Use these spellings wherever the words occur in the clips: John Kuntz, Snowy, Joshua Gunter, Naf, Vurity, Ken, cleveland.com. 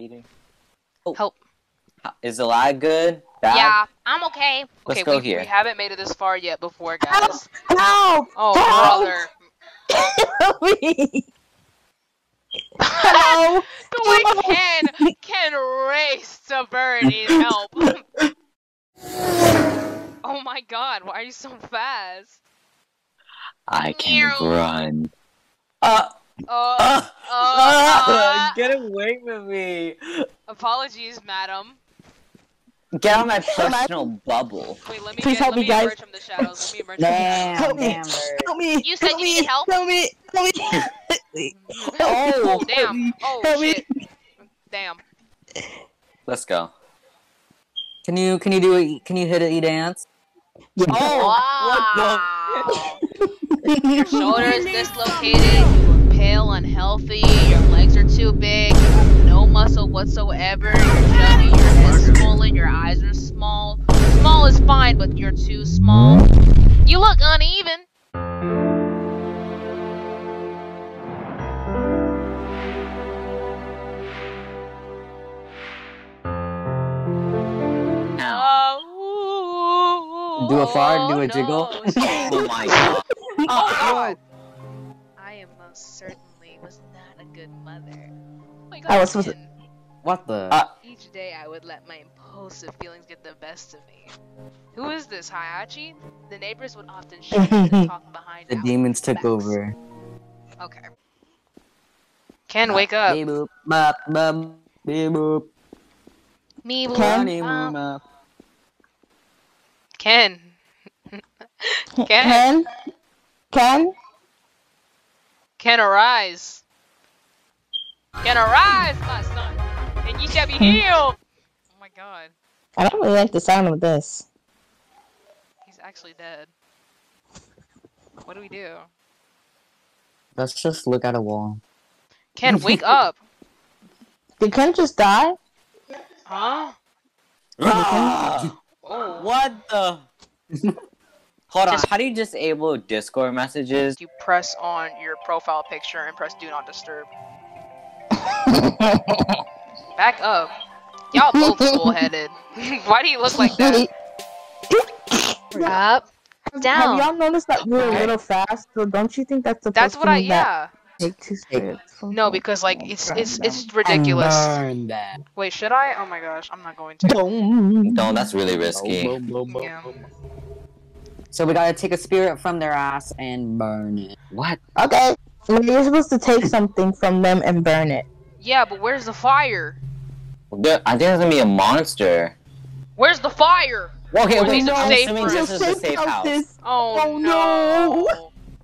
eating. Oh. Help. Is the lag good? Bad? Yeah, I'm okay. Let's go here. We haven't made it this far yet before, guys. Help! Oh, brother. Hello! The way Ken raced to Vurity's help. Oh my god, why are you so fast? I can run. Get away from me! Apologies, madam. Get out of my personal bubble. Wait, let me emerge from the shadows. Let me emerge from the shadows. Help me! You said you need help? Help me! Help me! Oh, damn. Oh, shit. Damn. Let's go. Can you do it? Can you hit a dance? Yeah. Oh, wow. What the? Your shoulder is dislocated. You're pale, unhealthy. Your legs are too big. No muscle whatsoever. You're chubby. Your head's swollen. Your eyes are small. Small is fine, but you're too small. You look uneven. Do a fart, do a jiggle. Oh my god. Oh god. I am most certainly was not a good mother. Oh my god. I was supposed to... What the? Each day I would let my impulsive feelings get the best of me. Who is this, Hayachi? The neighbors would often shoot and talk behind the demons took over. Okay. Ken, wake up. Me boop, bop, bop, me boop. Me boop, bop. Ken. Ken. Ken. Ken. Ken, arise. Ken, arise, my son, and ye shall be healed. Oh my god. I don't really like the sound of this. He's actually dead. What do we do? Let's just look at a wall. Ken, wake up. Did Ken just die? Huh? Oh. What the? Hold on, how do you disable Discord messages? You press on your profile picture and press do not disturb. Back up. Y'all both bullheaded. Why do you look like that? Up, down. Have y'all noticed that we're a little fast? So don't you think that's the first thing yeah. No, because like it's ridiculous. Wait, should I? Oh my gosh, I'm not going to. No, that's really risky. Yeah. So we gotta take a spirit from their ass and burn it. What? Okay, you're supposed to take something from them and burn it. Yeah, but where's the fire? I think there's gonna be a monster. Where's the fire? Okay, wait, no, I'm assuming this is a safe house. Oh no!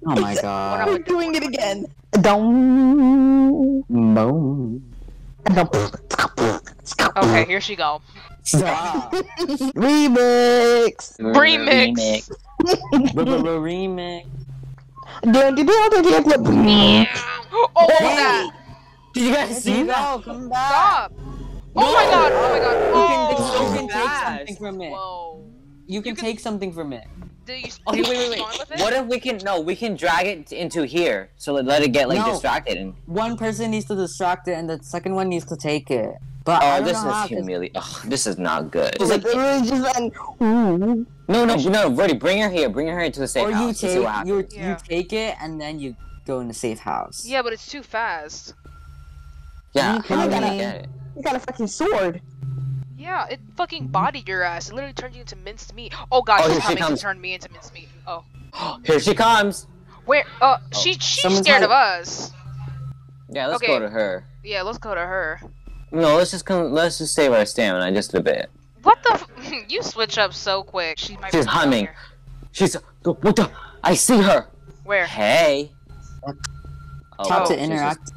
Oh my god. We're doing it again. Okay, here she go. Stop. Remix. Remix. Remix. Oh, that. Did you guys see that? Stop. Oh my god. Oh my god. Oh, you can take something from it. You can take something from it. Okay, wait. What if we can? No, we can drag it into here. So let it get like distracted. And... One person needs to distract it, and the second one needs to take it. But oh, this is humiliating. This is not good. It's like literally just like. No, Vurity, bring her here. Bring her here to the safe house. Or you take it, and then you go in the safe house. Yeah, but it's too fast. Yeah, you got a fucking sword. Yeah, it fucking bodied your ass. It literally turned you into minced meat. Oh god, she's coming to turn me into minced meat. Oh. Here she comes. Where? She's scared of us. Yeah, let's go to her. Yeah, let's go to her. No, let's just save our stamina just a bit. What the f you switch up so quick. She's humming. She's what the? I see her. Where? Hey. Oh, top to interact.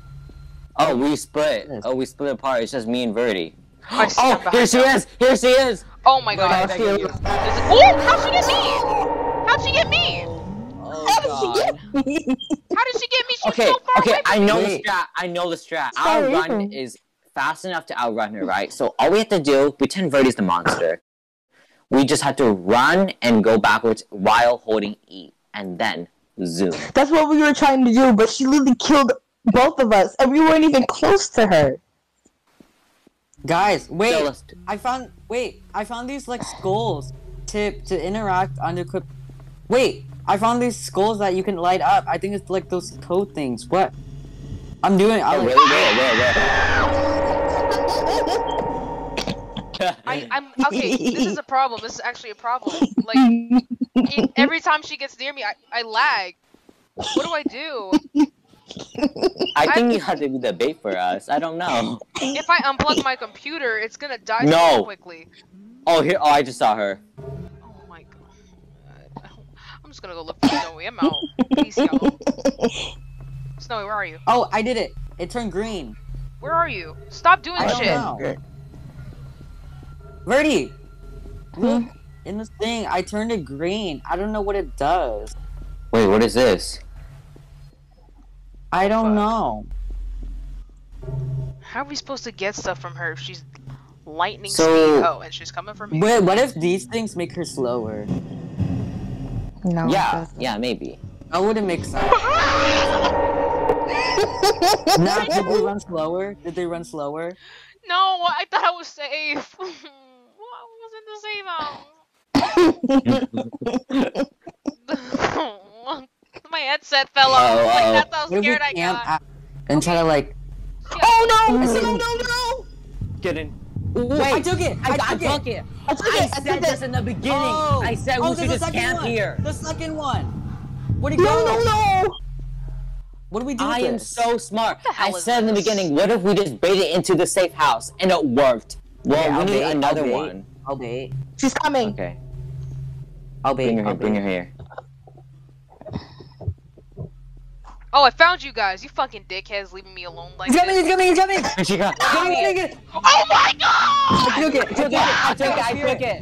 Oh, we split. Oh, we split apart. It's just me and Vurity. Oh, here she is! Here she is! Oh my god! How'd she get me? How'd she get me? How did she get me? She's so far away from me. I know the strat. Our run is fast enough to outrun her, right? So all we have to do, pretend Vurity's the monster. We just have to run and go backwards while holding E, and then zoom. That's what we were trying to do, but she literally killed both of us, and we weren't even close to her. Guys, wait! Jealous. I found these like skulls to interact unequipped. Wait, I found these skulls that you can light up. I think it's like those code things. What? I'm doing. I really will. I'm okay. This is a problem. This is actually a problem. Like every time she gets near me, I lag. What do I do? I think you have to be the bait for us. I don't know. If I unplug my computer, it's gonna die so quickly. Oh, here! Oh, I just saw her. Oh my god! I'm just gonna go look for Snowy. I'm out. Peace, y'all. Snowy, where are you? Oh, I did it. It turned green. Where are you? Stop doing shit. Vurity, look in this thing. I turned it green. I don't know what it does. Wait, what is this? I don't know. How are we supposed to get stuff from her if she's lightning speed? Oh, and she's coming from me. Wait, what if these things make her slower? No. Yeah, yeah, maybe. That wouldn't make sense. Now, did they run slower? Did they run slower? No, I thought I was safe. I was in the safe house. My headset fell off. Like, that's how scared I got. And try to like. Yeah. Oh no! No! Get in. Wait, I took it. I took it. I said this in the beginning. Oh. I said we should just camp here. The second one. What are you going? No! What do we do? I am so smart. I said in the beginning, what if we just bait it into the safe house, and it worked? Well, yeah, we need another one. I'll bait. She's coming. Okay. I'll bait. Bring her here. Bring her here. Oh, I found you guys! You fucking dickheads leaving me alone like that. He's coming! He's coming! He's coming! She got it! Oh my god! I took it! I took it!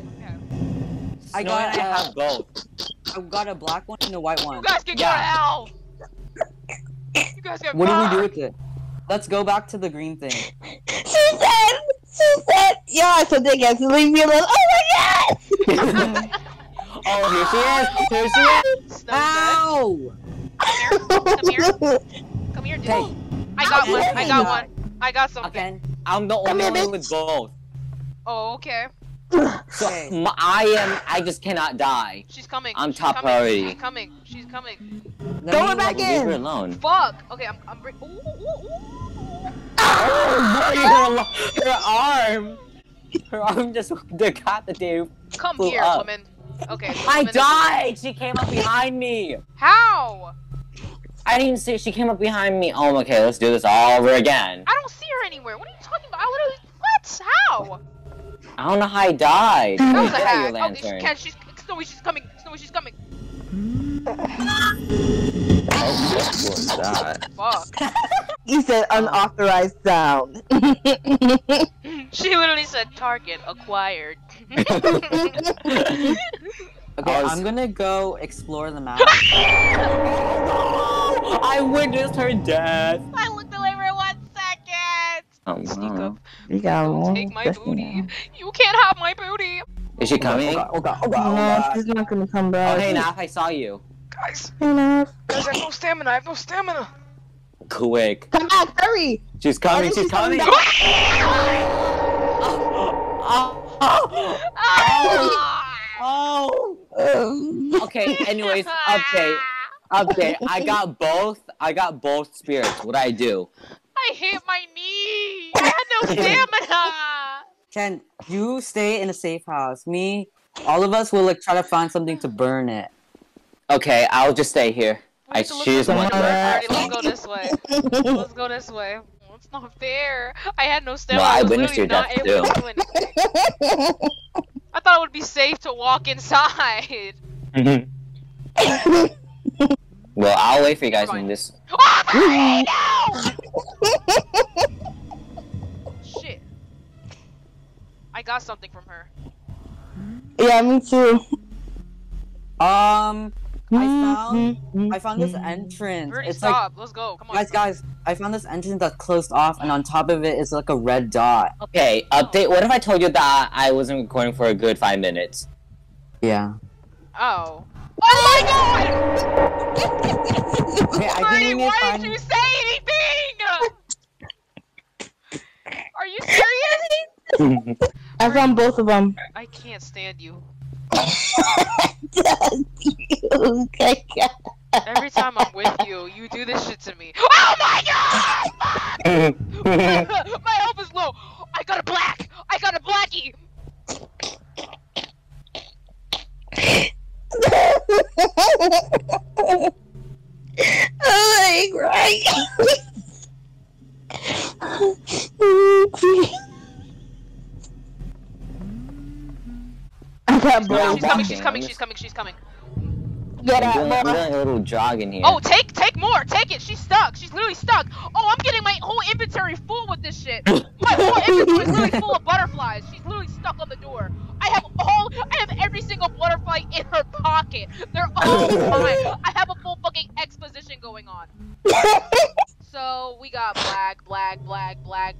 I got it! I have both. I got a black one and a white one. You guys can go to hell! You guys got What do we do with it? Let's go back to the green thing. She said, yeah, so dickheads leave me alone. Oh my god! Oh, here she is! Here she is! Ow! Come here, dude. Hey. I got one. I got something. Okay. I'm the only one with both. Oh, okay. So I just cannot die. She's coming. I'm top priority. She's coming. Throw her back in. Leave her alone. Fuck. Okay, I'm. Oh, her arm just decapitated. Come here, woman. Okay. I died. She came up behind me. How? I didn't even see. She came up behind me. Oh, okay. Let's do this all over again. I don't see her anywhere. What are you talking about? How? I don't know how I died. That was a hack. Oh, she's coming. Snowy, she's coming. Oh, what was that? Fuck. You said unauthorized sound. She literally said target acquired. Okay, I'm gonna go explore the map. I witnessed her death. I looked away for 1 second. Sneak up. Don't take my booty. You can't have my booty. Is she coming? Oh god. No, she's not gonna come back. Oh, hey, Naf, I saw you. Guys. Hey, Naf. Guys, I have no stamina. Quick. Come back, hurry. She's coming. Oh. Okay, anyways, update. I got both spirits. What do I do? I hit my knee. I had no stamina. Ken, you stay in a safe house. Me, all of us will like try to find something to burn it. Okay, I'll just stay here. I choose one. Let's go this way. It's not fair. I had no stamina. Well, I witnessed your death too. I thought it would be safe to walk inside. Well, I'll wait for you guys in this. Oh, no! Shit. I got something from her. Yeah, me too. I found this entrance. It's stop. Like, let's go. Come on, guys. I found this entrance that's closed off, and on top of it is like a red dot. Okay, update. What if I told you that I wasn't recording for a good 5 minutes? Yeah. Oh. Oh my god! Okay, why did you say anything? Are you serious? I found both of them. I can't stand you. Every time I'm with you, you do this shit to me. Oh my god! My health is low. I got a black. I got a blackie. Oh my god! I got black. She's coming. Get out, I'm doing a little jog in here. Oh, take more, take it. She's stuck. She's literally stuck. Oh, I'm getting my whole inventory full with this shit. My whole inventory is literally full of butterflies. She's literally stuck on the door. I have every single butterfly in her pocket. They're all mine. I have a full fucking exposition going on. So we got black. Why are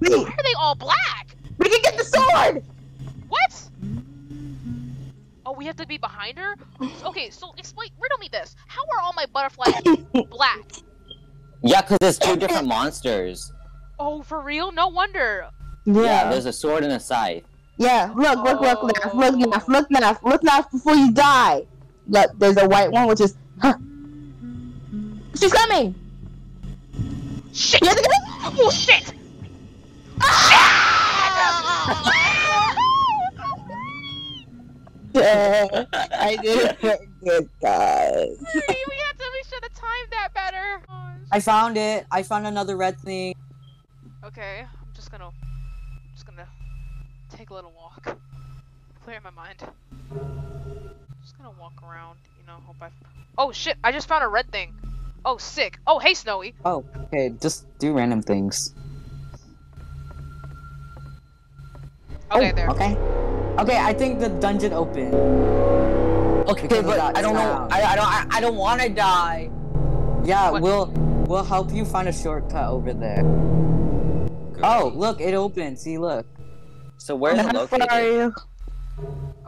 they all black? We can get the sword. What? Oh, we have to be behind her? Okay, so explain, riddle me this. How are all my butterflies black? Yeah, because there's two different monsters. Oh, for real? No wonder. Yeah, there's a sword and a scythe. Yeah, look, before you die. Look, there's a white one, which is... Huh. She's coming! Shit! Oh, shit! Ah! Shit! I did it. Good guys. We should have timed that better. Oh, I found it. I found another red thing. Okay, I'm just gonna take a little walk, clear my mind. Just gonna walk around, you know. Hope I. Oh shit! I just found a red thing. Oh sick. Oh hey Snowy. Oh okay, just do random things. Okay Okay, I think the dungeon opened. Okay, but I don't know. I don't want to die. Yeah, what? we'll help you find a shortcut over there. Great. Oh, look, it opened. See, look. So where's it located?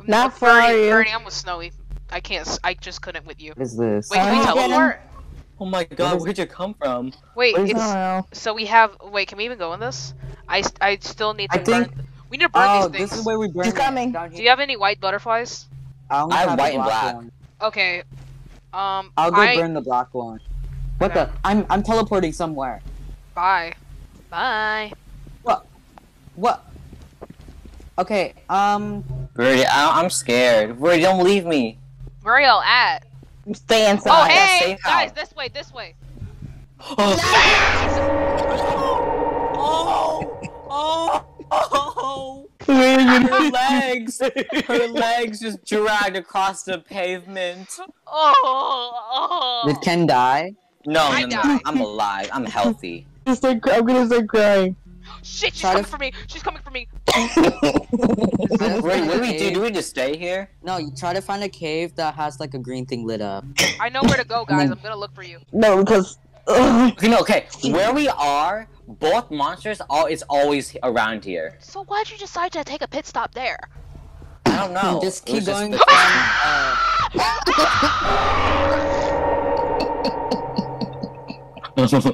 Not for you. Bernie, I'm with Snowy. I can't. I just couldn't with you. What is this? Wait, can we teleport? Oh my god, where'd you come from? Wait, so we have. Wait, can we even go in this? I still need to. We need to burn these things. This is where we burn them. Do you have any white butterflies? I have white and black. Okay. I'll go burn the black one. What the? I'm teleporting somewhere. Bye. Bye. What? Okay. Vurity, I'm scared. Vurity, don't leave me. Where y'all at? Stay inside. Oh hey, guys, this way. Oh. Oh! Her legs just dragged across the pavement. Oh! Did Ken die? No, I'm alive. I'm healthy. I'm gonna start crying. Shit, she's coming for me. She's coming for me. What do we do? Do we just stay here? No, you try to find a cave that has like a green thing lit up. I know where to go, guys. I'm gonna look for you. No, because. Okay, where we are, both monsters is always around here. So why'd you decide to take a pit stop there? I don't know. Just keep going. Just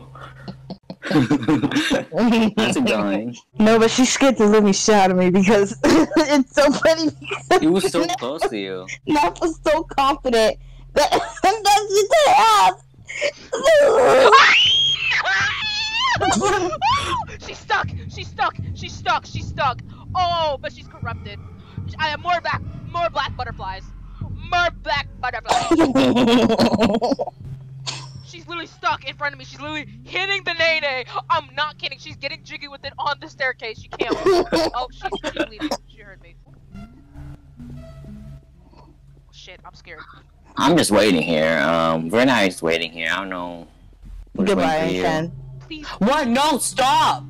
That's annoying. No, but she scared the living shit out of me because it's so funny. He was so close to you. Nap was so confident that sometimes you did ask. She's stuck. Oh, but she's corrupted. I have more black butterflies. She's literally stuck in front of me. She's literally hitting the nay-nay. I'm not kidding. She's getting jiggy with it on the staircase. She can't move. Oh, she's leaving. She heard me. Shit, I'm scared. I'm just waiting here. Vurity is waiting here. I don't know. Goodbye, Ken. Please. What? No, stop!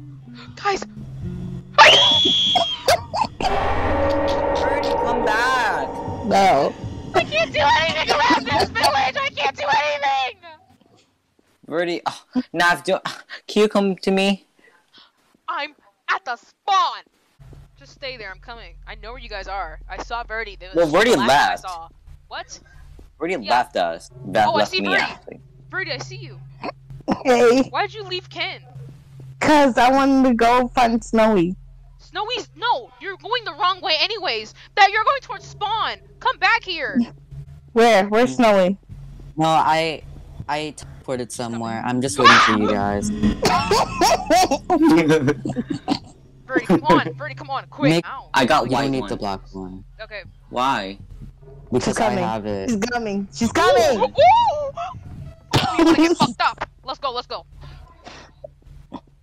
Guys! Vurity, come back! No. I can't do anything around this village! I can't do anything! Vurity, can you come to me? I'm at the spawn! Just stay there, I'm coming. I know where you guys are. I saw Vurity. Well, Vurity left. I saw. What? Vurity left us. Oh, I see Vurity. Vurity, I see you. Hey. Why'd you leave Ken? Cause I wanted to go find Snowy. Snowy's, no, you're going the wrong way anyways. That you're going towards spawn. Come back here. Where? Where's Snowy? No, I teleported somewhere. I'm just waiting for you guys. Vurity, come on. Vurity, come on. Quick. Ow. I got one. I need the block one. Okay. Why? Because I have it. She's coming. She's coming. Ooh, ooh. Please, stop. Let's go. Let's go.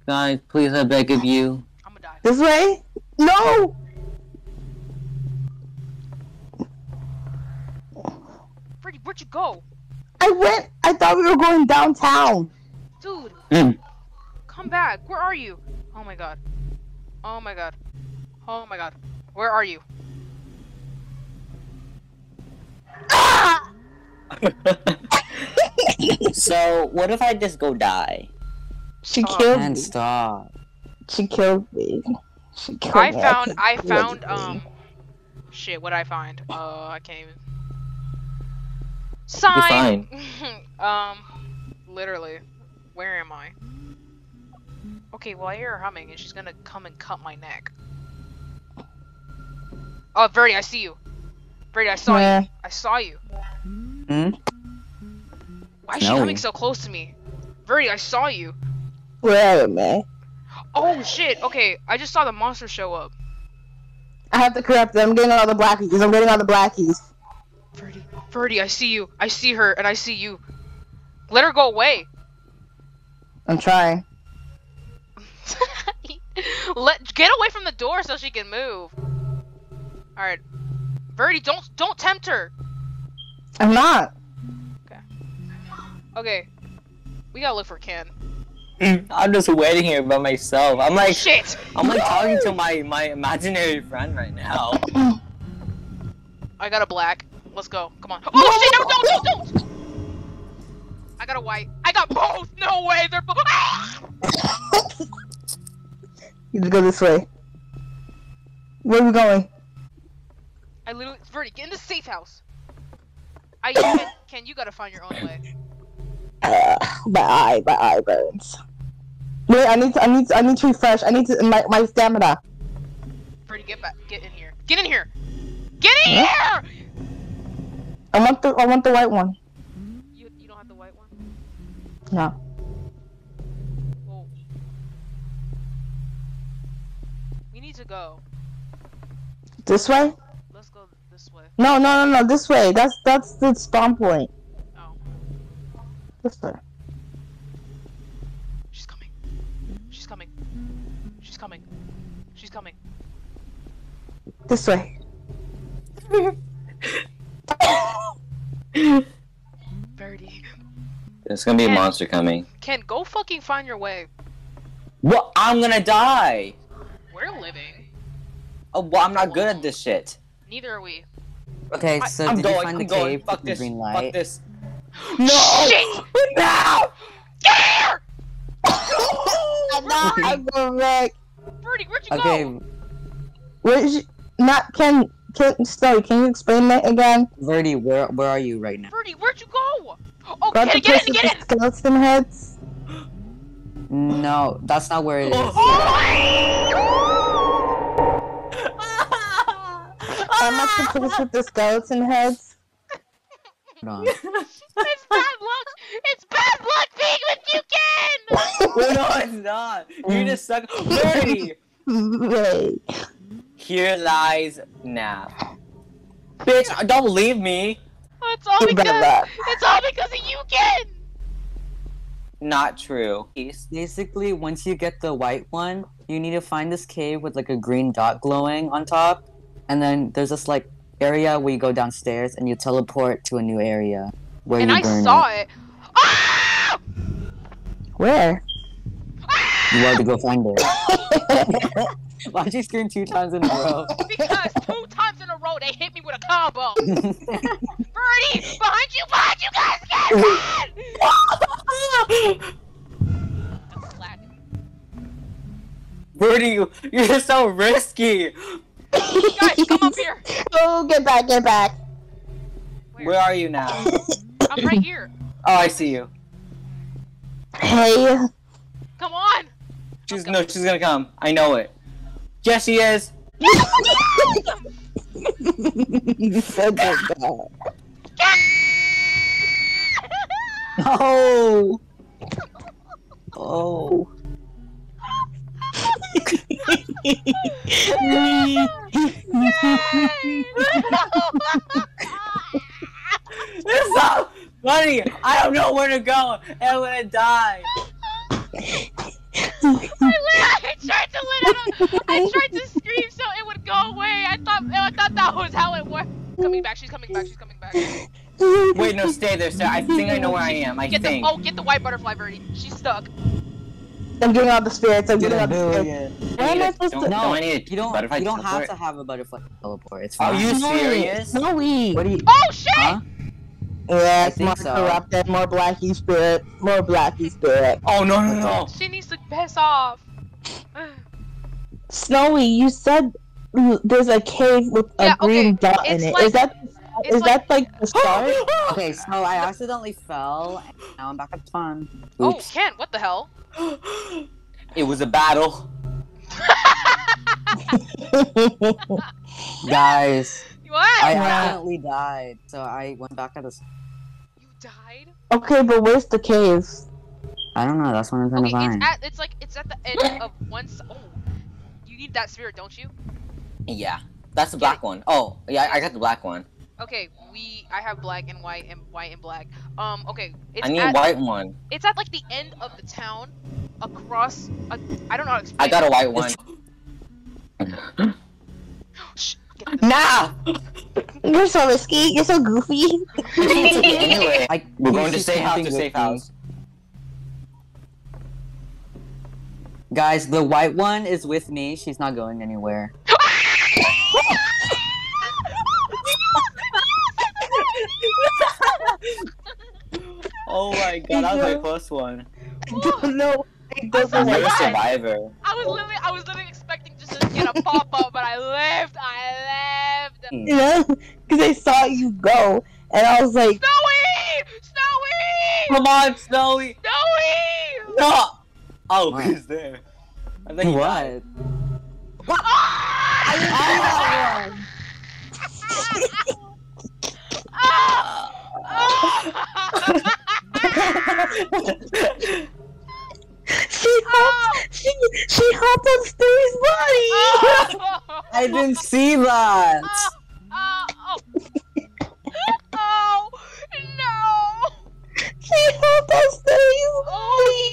Guys, please, I beg of you. I'm gonna die. This way? No! Vurity, where'd you go? I thought we were going downtown. Dude. Come back. Where are you? Oh my god. Oh my god. Oh my god. Where are you? Ah! So, what if I just go die? She killed me. She killed me. I found shit, what'd I find? I can't even. Sign. Literally, where am I? Okay, well I hear her humming and she's gonna come and cut my neck. Oh, Vurity, I see you. Vurity, I saw you. I saw you. Hmm? Why is she coming so close to me? Vurity, I saw you. Where am I? Oh shit, okay, I just saw the monster show up. I have to correct them, I'm getting all the blackies, Vurity, I see you, I see her, and I see you. Let her go away. I'm trying. Get away from the door so she can move. Alright. Vurity, don't tempt her. I'm not. Okay. Okay. We gotta look for Ken. I'm just waiting here by myself. I'm like, shit. I'm like talking to my imaginary friend right now. I got a black. Let's go. Come on. Oh shit! No, don't! I got a white. I got both. No way. They're both. You just go this way. Where are we going? I literally, Vurity, get in the safe house. Ken, you gotta find your own way. My eye burns. Wait, I need to refresh. My stamina. Vurity, get in here. Get in here. Get in here! I want the white one. You don't have the white one? No. Whoa. We need to go. This way? Let's go this way. No, this way. That's the spawn point. This way. She's coming. She's coming. She's coming. She's coming. This way. Vurity. There's gonna be a monster coming. Ken, go fucking find your way. What? I'm gonna die. We're living. Oh, well, I'm not good at this shit. Neither are we. Okay, so I'm going. I'm going. Fuck this. Fuck this. No! Shit! No! Get here! I'm going back. Vurity, where'd you go? Where's you... Not Ken... Snowy, can you explain that again? Vurity, where are you right now? Vurity, where'd you go? Oh, get in! Skeleton heads? No, that's not where it is. Oh I'm not supposed with the skeleton heads. It's bad luck! It's bad luck being with you, Ken! No, it's not! You just suck. Vurity! Here lies Nap. Bitch, don't leave me! It's all because of you, Ken! Not true. Basically, once you get the white one, you need to find this cave with like a green dot glowing on top. And then there's this like area where you go downstairs and you teleport to a new area where you burn. And I saw it. Ah! Where? Ah! You had to go find it. Why'd you scream 2 times in a row? Because 2 times in a row they hit me with a combo. Vurity, behind you guys, get mad! That's slacking. Vurity, you're so risky. Guys, come up here! Oh, get back! Where are you now? I'm right here. Oh, I see you. Hey. Come on! She's gonna come. I know it. Yes, he is. You said that bad. No. Oh. It's so funny. I don't know where to go, and I'm gonna die. I tried to scream so it would go away. I thought that was how it worked. Coming back. She's coming back. She's coming back. Wait, no, stay there, sir. I think I know where I am. I think. Oh, get the white butterfly, Vurity. She's stuck. I'm getting out the spirits. I'm getting out the spirits. You don't have to have a butterfly teleport. It's fine. Are you serious? Snowy. What are you? Oh shit! Huh? Yeah, it's more corrupted, more Blackie spirit, more Blackie spirit. Oh no no no! She needs to piss off. Snowy, you said there's a cave with a green dot in it. Like, is that like the start? Okay, so I accidentally fell, and now I'm back at spawn. Oops. Oh, Kent, what the hell? It was a battle. Guys. What? I accidentally died, so I went back at this. You died? Okay, but where's the cave? I don't know, that's what I'm trying to find. It's at the edge of one side. Oh, you need that spirit, don't you? Yeah, that's the black one. Oh, yeah, I got the black one. Okay, I have black and white and black. Okay, I need white one. It's at like the end of the town, across, I don't know how to explain it. I got a white one. Shh. Nah! You're so risky. You're so goofy. Anyway, we're going to safe house. Guys, the white one is with me. She's not going anywhere. Oh my god, that was my first one. I don't know. You're a survivor. I was literally expecting just to get a pop up, but I lived. You know, because I saw you go, and I was like, Snowy! Snowy! Come on, Snowy! Snowy! No! Oh, he's there. I think what? What? I didn't do that one. She hopped on Snowy's body! Oh. I didn't see that! Oh no! She hopped on Snowy's body!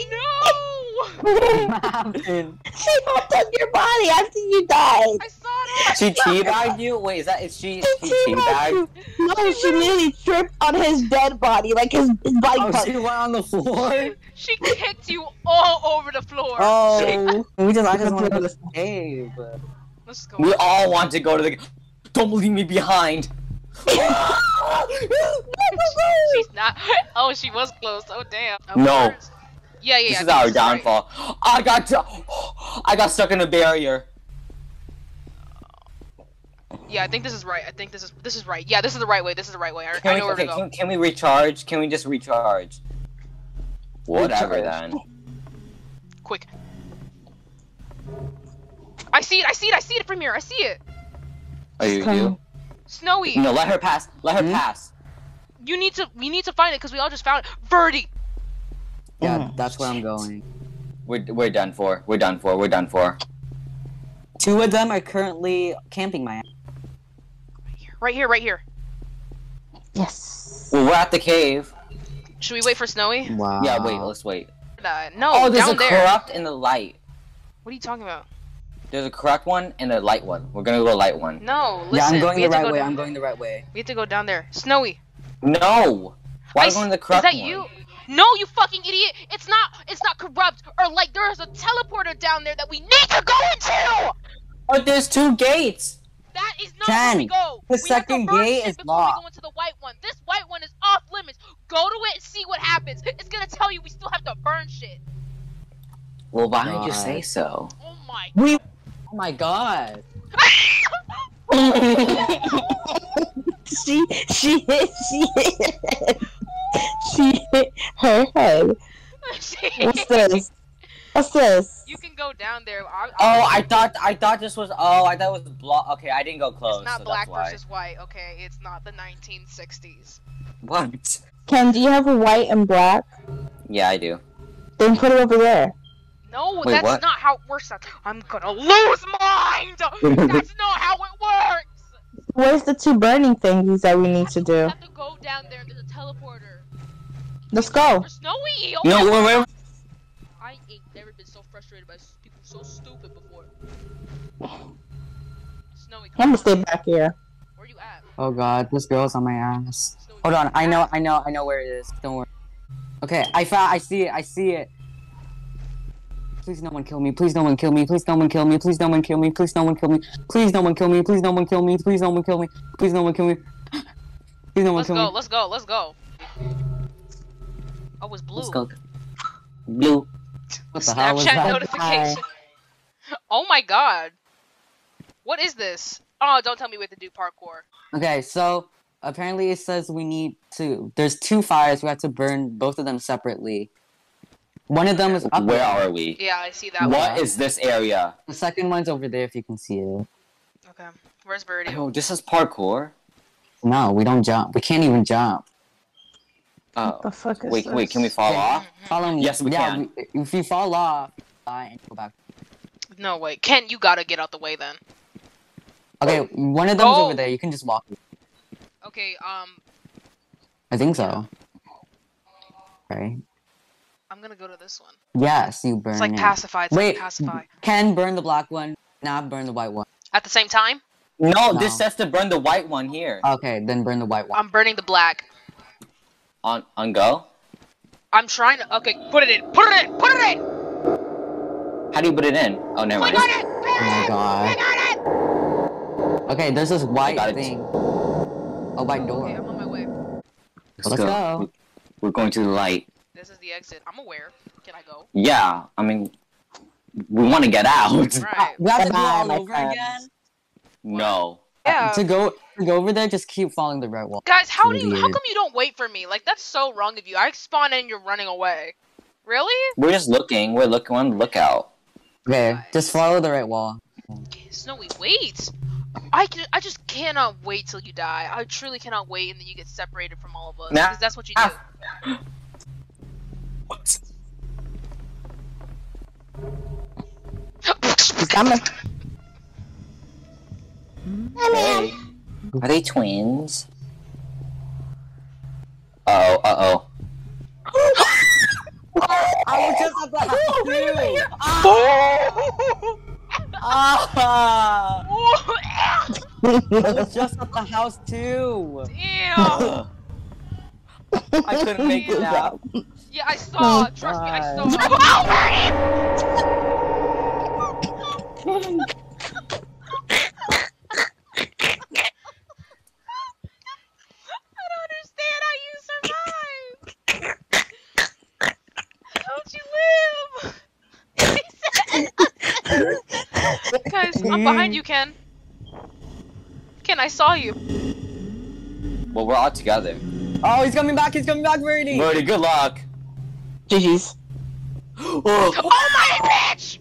Oh no! What happened? She hopped on your body after you died! I saw that! She teabagged you? Wait, she teabagged? No, she literally tripped on his dead body, like his body part. She went on the floor? She kicked you all over the floor! Oh, I just want to go to the cave. Let's go. We all want to go to the cave. Don't leave me behind! She's not. Oh, she was close. Oh, damn. Oh, no. Yeah. This is our downfall. Right. I got stuck in a barrier. Yeah, I think this is right. I think this is right. Yeah, this is the right way. This is the right way. I know where to go. Can we recharge? Can we just recharge? Whatever then. Quick. I see it. I see it. I see it, Premier. I see it. Oh, you do? Snowy. No, let her pass. Let her pass. You need to. We need to find it because we all just found it. Vurity. Yeah, that's where I'm going. We're done for. We're done for. We're done for. Two of them are currently camping my ass. Right here. Right here. Yes. Well, we're at the cave. Should we wait for Snowy? Wow. Yeah, wait. Let's wait. No. Oh, there's a corrupt and the light. What are you talking about? There's a correct one and a light one. We're gonna go light one. No, listen. Yeah, I'm going the right way. I'm going the right way. We have to go down there. Snowy. No. Why are you going to the corrupt one? Is that you? No, you fucking idiot. It's not corrupt or light. There is a teleporter down there that we need to go into. But there's two gates. That is not where we go. The second gate is locked. We go into the white one. This white one is off limits. Go to it and see what happens. It's gonna tell you we still have to burn shit. Well, why didn't you say so? Oh my. Oh my god! She hit her head. What's this? What's this? You can go down there. I thought this was. Oh, I thought it was block. Okay, I didn't go close. It's not so black versus white. Okay, it's not the 1960s. What? Ken, do you have a white and black? Yeah, I do. Then put it over there. No, wait, that's what? Not how it works. I'm gonna lose mine! That's not how it works! Where's the two burning things that we need to do? We have to go down there. There's a teleporter. Let's go. Snowy! Oh no, wait. I ain't never been so frustrated by people so stupid before. Snowy, I'm gonna stay back here. Where you at? Oh god, this girl's on my ass. Snowy, hold on, I know where it is. Don't worry. Okay, I see it. Please no one kill me. Please no one kill me. Please no one kill me. Please no one kill me. Please no one kill me. Please no one kill me. Please no one kill me. Please no one kill me. Please no one kill me. Please no one kill me. Let's go. Let's go. Let's go. I was blue. Let's go. Blue. What the hell was that? Snapchat notification. Oh my god. What is this? Oh, don't tell me we have to do parkour. Okay, so apparently it says we need to. There's two fires. We have to burn both of them separately. One of them is up. Where are we? Yeah, I see that one. What is this area? The second one's over there if you can see it. Okay. Where's Vurity? Oh, this is parkour? No, we don't jump. We can't even jump. Oh. What the fuck is this? Wait, can we fall off? Follow me. Yes, we can. If you fall off, and go back. No, wait. Ken, you gotta get out the way then. Okay, one of them's over there. You can just walk. Okay, I think so. Right? I'm gonna go to this one. Yes, you burn it. It's like pacify. Wait, pacify. Ken, burn the black one. Now burn the white one. At the same time? No, this says to burn the white one here. Okay, then burn the white one. I'm burning the black. On go? I'm trying to. Okay, put it in. Put it in! How do you put it in? Oh, never mind. Oh my god. Okay, there's this white thing. A white door. Okay, I'm on my way. Let's go. We're going to the light. This is the exit. I'm aware. Can I go? Yeah, I mean, we want to get out. Right. We have to do all over again? No. Yeah. To go over there, just keep following the right wall. Guys, how come you don't wait for me? Like, that's so wrong of you. I spawn and you're running away. Really? We're just looking. We're looking on the lookout. Okay, just follow the right wall. Snowy, wait. I just cannot wait till you die. I truly cannot wait, and then you get separated from all of us. Because that's what you do. What? Hey. Are they twins? I was just about to I was just at the house too. Damn. I couldn't make it out. Yeah, I saw. Trust me, I saw. I don't understand how you survive. How'd you live? Guys, I'm behind you, Ken. Ken, I saw you. Well, we're all together. Oh, he's coming back, Vurity. Vurity, good luck. Jeez. Oh. Oh my bitch!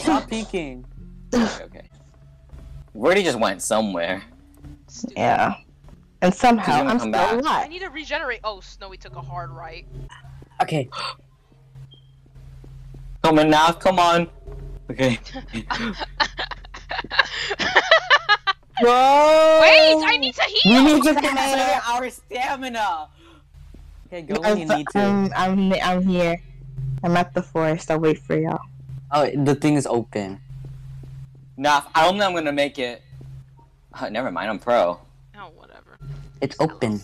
Stop peeking. Okay. Vurity just went somewhere. Stupid. Yeah. And somehow I'm still alive. I need to regenerate. Oh, Snowy took a hard right. Okay. Come on now, come on. Okay. Whoa! Wait, I need to heal. We need to consider our stamina. Okay, go when you need to. I'm here. I'm at the forest. I'll wait for y'all. Oh, the thing is open. Nah, I don't know I'm gonna make it. Never mind, I'm pro. Oh, whatever. It's open.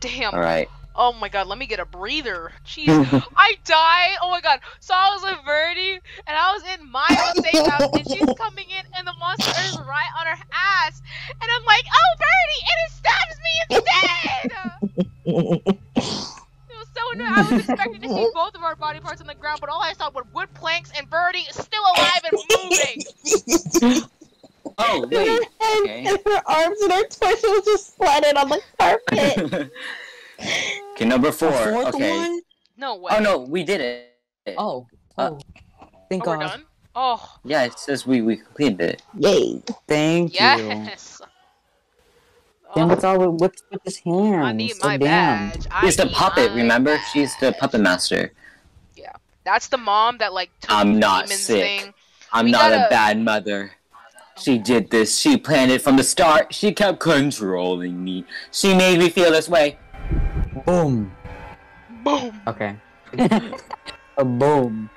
Damn. All right. Oh my god, let me get a breather. Jeez, I die. Oh my god. So I was with Vurity, and I was in my own safe house, and she's coming in, and the monster is right on her ass. And I'm like, oh, Vurity, and it stabs me instead! It was so annoying. I was expecting to see both of our body parts on the ground, but all I saw were wood planks, and Vurity is still alive and moving. Oh, wait. Okay. And her arms and her torso was just sliding on the carpet. Okay, number 4. Okay. One? No way. Oh no, we did it. Oh. Thank God. We're done? Oh. Yeah, it says we completed it. Yay. Thank you. Yes. Then what's all with his hands? I need my badge. She's the puppet, remember? She's the puppet master. Yeah. That's the mom that, like, took I'm not sick. Thing. I'm not a bad mother. She did this. She planned it from the start. She kept controlling me. She made me feel this way. Boom. Boom. Okay. A boom.